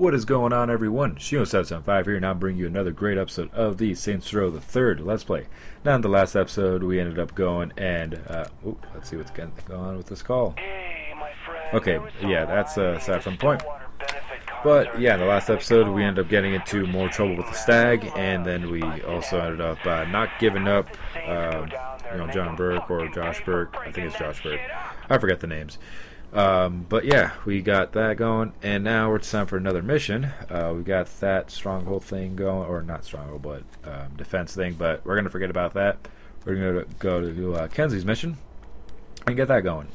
What is going on, everyone? Shino775 here, and I'll bring you another great episode of the Saints Row the Third Let's Play. Now, in the last episode, we ended up going and let's see what's going on with this call. Hey, my friend, okay, yeah, that's aside from point. But yeah, in the last episode, we ended up getting into more trouble with the Stag, and then we also ended up not giving up. John Burke or Josh Burke. I think it's Josh Burke. I forget the names. But yeah, we got that going, and now it's time for another mission. We got that stronghold thing going, or not stronghold, but defense thing, but we're going to forget about that. We're going to go to Kenzie's mission and get that going.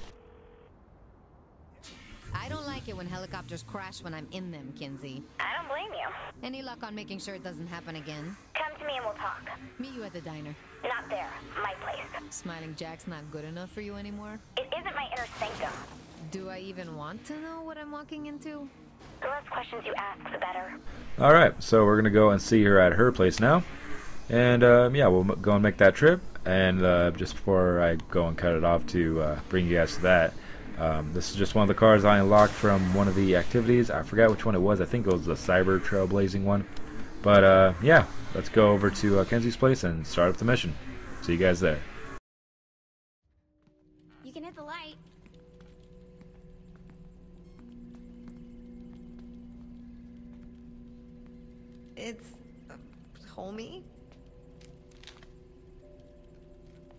I don't like it when helicopters crash when I'm in them, Kinzie. I don't blame you. Any luck on making sure it doesn't happen again? Come to me and we'll talk. Meet you at the diner. Not there. My place. Smiling Jack's not good enough for you anymore? It isn't my inner sanctum. Do I even want to know what I'm walking into? The less questions you ask, the better. Alright, so we're going to go and see her at her place now. And, yeah, we'll go and make that trip. And just before I go and cut it off to bring you guys to that, this is just one of the cars I unlocked from one of the activities. I forgot which one it was. I think it was the cyber trailblazing one. But, yeah, let's go over to Kenzie's place and start up the mission. See you guys there. You can hit the light. It's homey.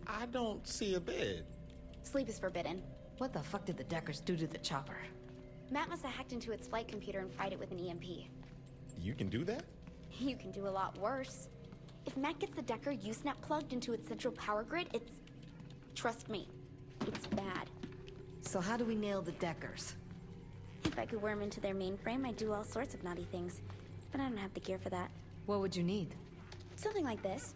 I don't see a bed. Sleep is forbidden. What the fuck did the Deckers do to the chopper? Matt must have hacked into its flight computer and fried it with an EMP. You can do that? You can do a lot worse. If Matt gets the Decker Usenet plugged into its central power grid, it's... Trust me, it's bad. So how do we nail the Deckers? If I could worm into their mainframe, I'd do all sorts of naughty things. But I don't have the gear for that. What would you need? Something like this.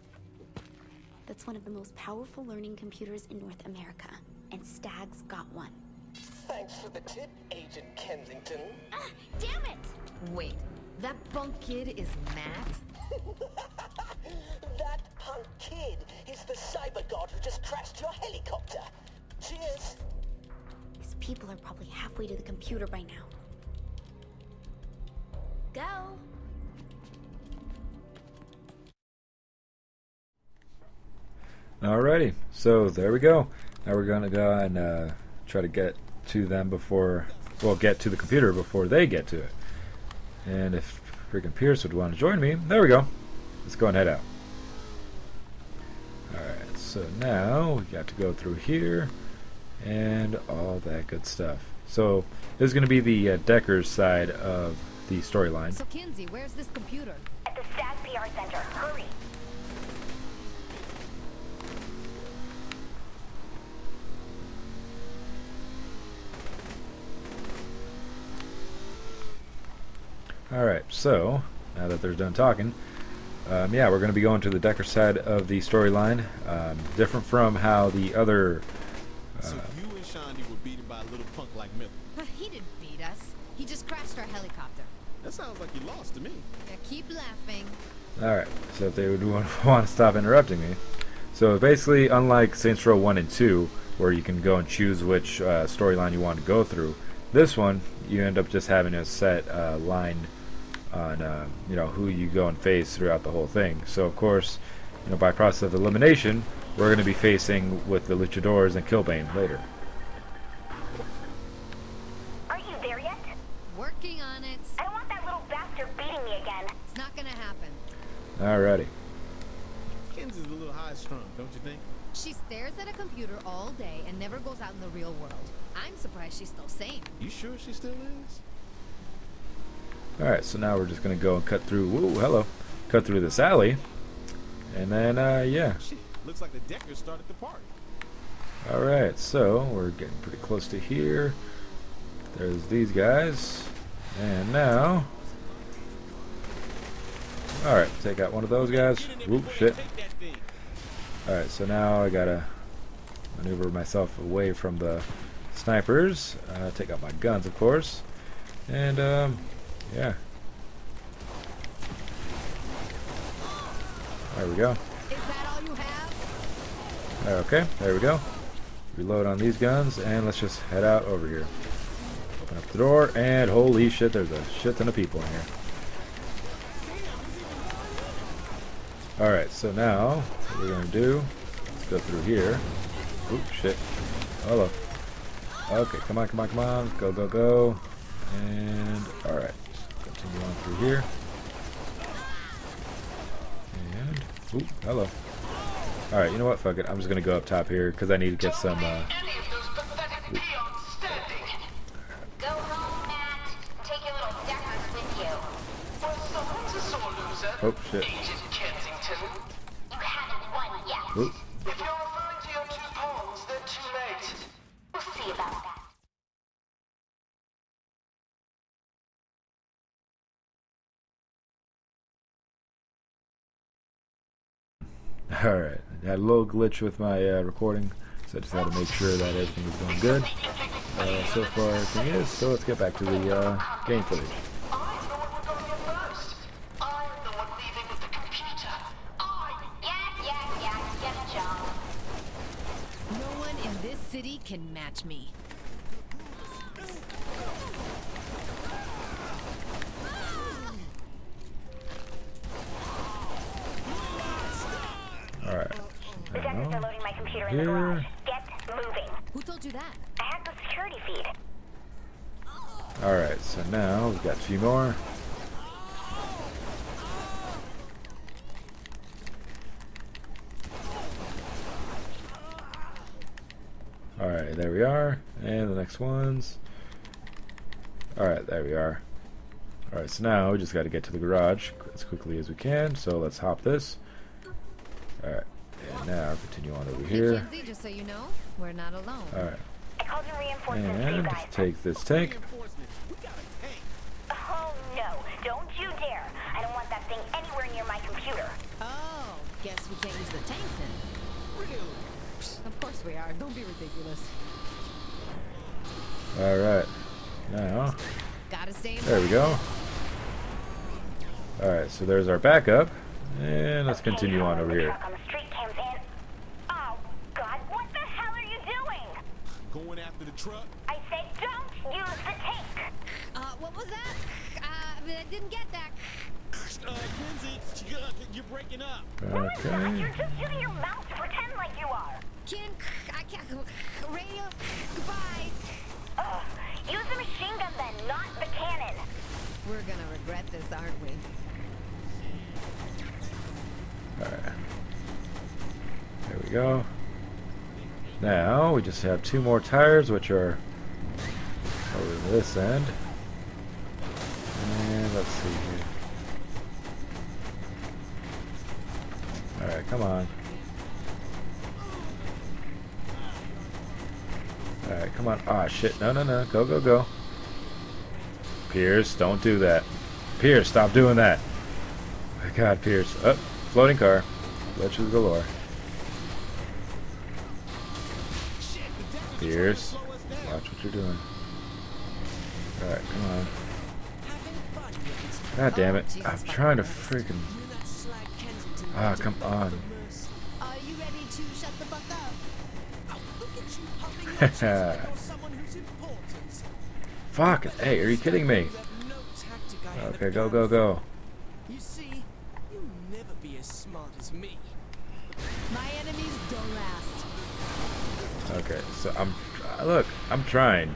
That's one of the most powerful learning computers in North America. And Stag's got one. Thanks for the tip, Agent Kensington. Ah, damn it! Wait, that punk kid is Matt? That punk kid is the cyber god who just crashed your helicopter. Cheers. His people are probably halfway to the computer by now. Go. Alrighty, so there we go. Now we're going to go and try to get to them before, well, get to the computer before they get to it. And if freaking Pierce would want to join me, there we go. Let's go and head out. Alright, so now we got to go through here and all that good stuff. So this is going to be the Deckers side of the storyline. So Kinzie, where's this computer? At the Stag PR Center. Hurry! Alright, so, now that they're done talking, yeah, we're going to be going to the Decker side of the storyline, different from how the other... So you and Shandi were beaten by a little punk like Miller. He didn't beat us. He just crashed our helicopter. That sounds like you lost to me. Yeah, keep laughing. Alright, so if they would want to stop interrupting me. So basically, unlike Saints Row 1 and 2, where you can go and choose which storyline you want to go through, this one, you end up just having a set line on you know, who you go and face throughout the whole thing. So of course, you know, by process of elimination, we're going to be facing with the Luchadors and Kilbane later. Are you there yet? Working on it. I don't want that little bastard beating me again. It's not going to happen. Alrighty. Kinz is a little high strung, don't you think? She stares at a computer all day and never goes out in the real world. I'm surprised she's still sane. You sure she still is? Alright, so now we're just gonna go and cut through. Whoa, hello. Cut through this alley. And then, yeah. Shit, looks like the Deckers started the party. Alright, so we're getting pretty close to here. There's these guys. And now. Alright, take out one of those guys. Whoop, shit. Alright, so now I gotta maneuver myself away from the snipers. Take out my guns, of course. And, yeah. There we go. Is that all you have? Okay, there we go. Reload on these guns, and let's just head out over here. Open up the door, and holy shit, there's a shit ton of people in here. Alright, so now, what we're gonna do, let's go through here. Oops, shit. Hello. Okay, come on, come on, come on. Go, go, go. And, alright. Continue on through here. And, ooh, hello. Alright, you know what? Fuck it. I'm just gonna go up top here, because I need to get some, oh, shit. Agent Kensington, you haven't won yet. Oop. If you're referring to your two pawns, they're too late. We'll see about that. Alright, I had a little glitch with my recording, so I just had to make sure that everything was going good. So far, everything is, so let's get back to the game footage. Can match me. All right. The Deckers are loading my computer in the garage. Get moving. Who told you that? I hacked the security feed. All right. So now we've got a few more. Alright, there we are. And the next ones. Alright, there we are. Alright, so now we just got to get to the garage as quickly as we can. So let's hop this. Alright, and now continue on over here. Just so you know, we're not alone. Alright. I called in reinforcements for you guys. Let's take this tank. Oh no, don't you dare. I don't want that thing anywhere near my computer. Oh, guess we can't use the tank then. Really? Of course we are. Don't be ridiculous. All right, now there we go. All right, so there's our backup, and let's continue on over here. Oh God, what the hell are you doing? Going after the truck. I said, don't use the tank. What was that? I didn't get that. Kinzie, you're breaking up. Okay. You're just using your mouth to pretend like you are. I can't radio. Goodbye. Oh, use the machine gun then, not the cannon. We're gonna regret this, aren't we? Alright. There we go. Now we just have two more tires, which are over to this end. And let's see here. Alright, come on. Alright, come on. Ah, shit. No, no, no. Go, go, go. Pierce, don't do that. Pierce, stop doing that. My God, Pierce. Oh, floating car. Glitches galore. Pierce, watch what you're doing. Alright, come on. God damn it. I'm trying to freaking... Ah, come on. Are you ready to shut the fuck up? Look at you huffing someone who's important. Fuck. Hey, are you kidding me? Okay, go, go, go. You see, you'll never be as smart as me. My enemies don't last. Okay, so I'm trying,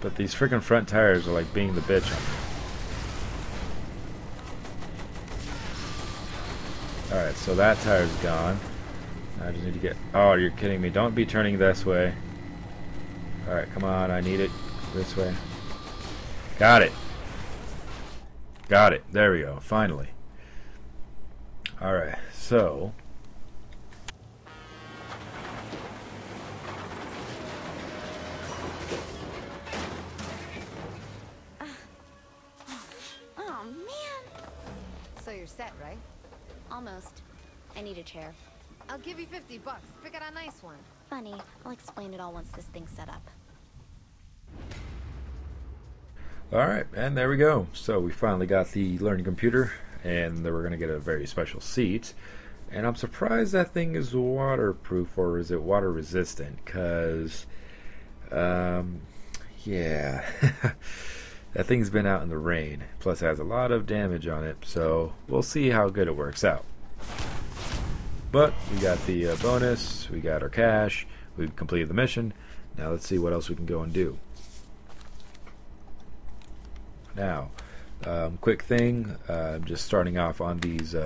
but these freaking front tires are like being the bitch on me. Alright, so that tire's gone. I just need to get... Oh, you're kidding me. Don't be turning this way. Alright, come on. I need it this way. Got it. Got it. There we go. Finally. Alright, so... Oh, man. So you're set, right? Almost. I need a chair. I'll give you $50. Pick out a nice one. Funny. I'll explain it all once this thing's set up. Alright, and there we go. So we finally got the learning computer, and we're going to get a very special seat. And I'm surprised that thing is waterproof, or is it water resistant? Because Yeah. That thing's been out in the rain, plus has a lot of damage on it, so we'll see how good it works out. But we got the bonus, we got our cash, we've completed the mission. Now let's see what else we can go and do. Now, quick thing, just starting off on these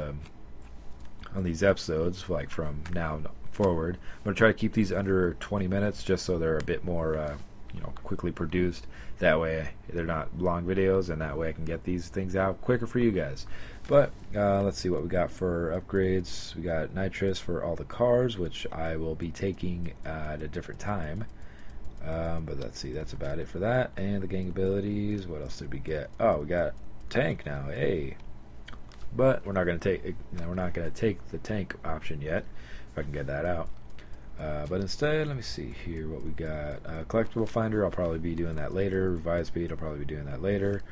episodes, like from now forward, I'm going to try to keep these under 20 minutes just so they're a bit more you know, quickly produced. That way they're not long videos, and that way I can get these things out quicker for you guys. But let's see what we got for upgrades. We got nitrous for all the cars, which I will be taking at a different time. But let's see, that's about it for that. And the gang abilities, what else did we get? Oh, we got tank now, hey. But we're not gonna take the tank option yet, if I can get that out. But instead, let me see here what we got. Collectible finder, I'll probably be doing that later. Revive speed, I'll probably be doing that later.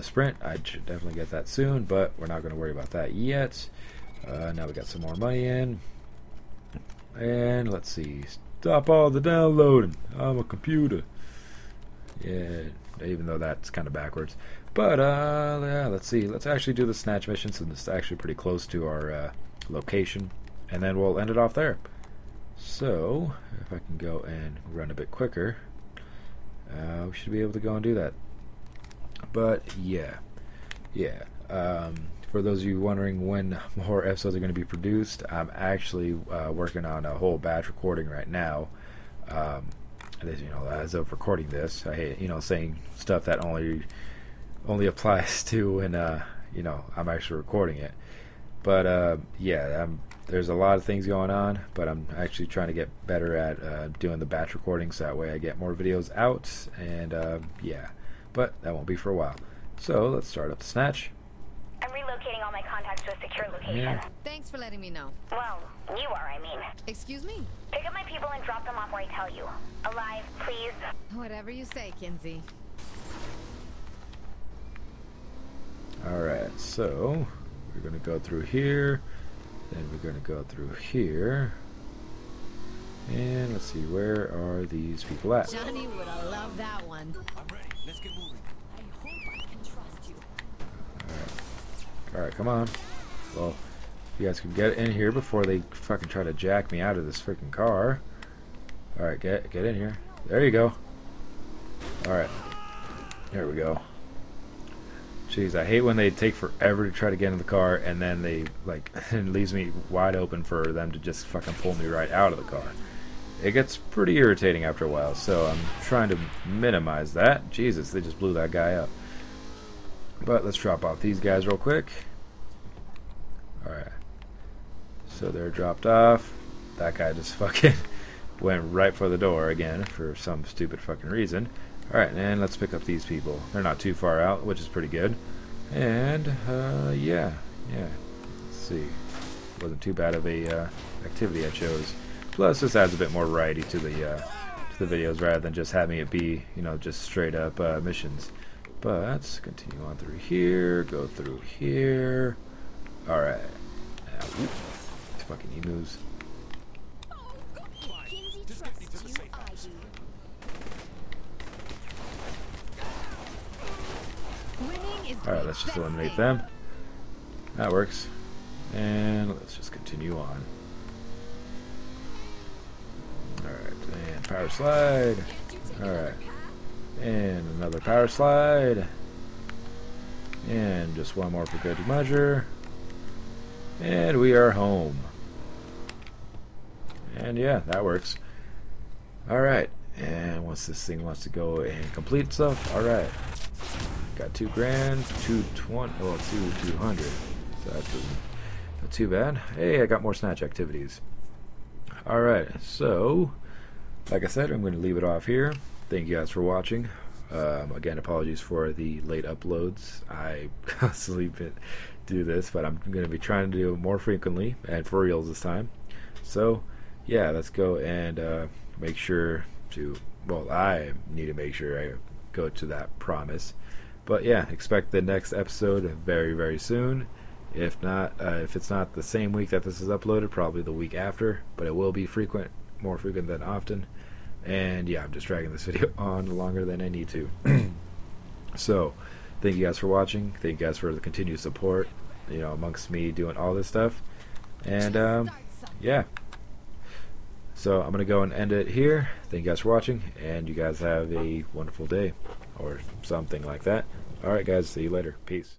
Sprint, I should definitely get that soon, but we're not going to worry about that yet. Now we got some more money in. And let's see. Stop all the downloading. I'm a computer. Yeah, even though that's kind of backwards. But yeah, let's see. Let's actually do the snatch mission since it's actually pretty close to our location. And then we'll end it off there. So, if I can go and run a bit quicker, we should be able to go and do that. But, yeah. For those of you wondering when more episodes are going to be produced, I'm actually working on a whole batch recording right now. You know, as of recording this, I hate, you know, saying stuff that only applies to when you know, I'm actually recording it. But yeah, there's a lot of things going on, but I'm actually trying to get better at doing the batch recording, so that way I get more videos out. And yeah, but that won't be for a while. So let's start up the snatch. I'm relocating all my contacts to a secure location. Yeah. Thanks for letting me know. Well, you are, I mean. Excuse me? Pick up my people and drop them off where I tell you. Alive, please. Whatever you say, Kinzie. All right, so we're going to go through here. Then we're going to go through here. And let's see, where are these people at? Johnny would have loved that one. I'm ready. Let's get moving. I hope I can trust you. All right, come on. Well, you guys can get in here before they fucking try to jack me out of this freaking car. All right, get in here. There you go. All right. There we go. Jeez, I hate when they take forever to try to get in the car, and then they like it leaves me wide open for them to just fucking pull me right out of the car. It gets pretty irritating after a while, so I'm trying to minimize that. Jesus, they just blew that guy up. But let's drop off these guys real quick. Alright. So they're dropped off. That guy just fucking went right for the door again for some stupid fucking reason. Alright, and let's pick up these people. They're not too far out, which is pretty good. And, yeah. Let's see. Wasn't too bad of a activity I chose. Plus, this adds a bit more variety to the videos rather than just having it be, you know, just straight up missions. But let's continue on through here. Go through here. Alright. These fucking emus. Alright, let's just eliminate them. That works. And let's just continue on. Alright, and power slide. Alright. And another power slide. And just one more for good measure. And we are home. And yeah, that works. Alright. And once this thing wants to go and complete itself, alright. Got 2 grand, 220, well, 200. So that's not too bad. Hey, I got more snatch activities. All right, so like I said, I'm going to leave it off here. Thank you guys for watching. Again, apologies for the late uploads. I constantly do this, but I'm going to be trying to do it more frequently and for reals this time. So yeah, let's go and make sure to. Well, I need to make sure I go to that promise. But yeah, expect the next episode very, very soon. If not, if it's not the same week that this is uploaded, probably the week after. But it will be frequent, more frequent than often. And yeah, I'm just dragging this video on longer than I need to. So thank you guys for watching. Thank you guys for the continued support, you know, amongst me doing all this stuff. And yeah, so I'm gonna go and end it here. Thank you guys for watching, and you guys have a wonderful day or something like that. All right guys, see you later. Peace.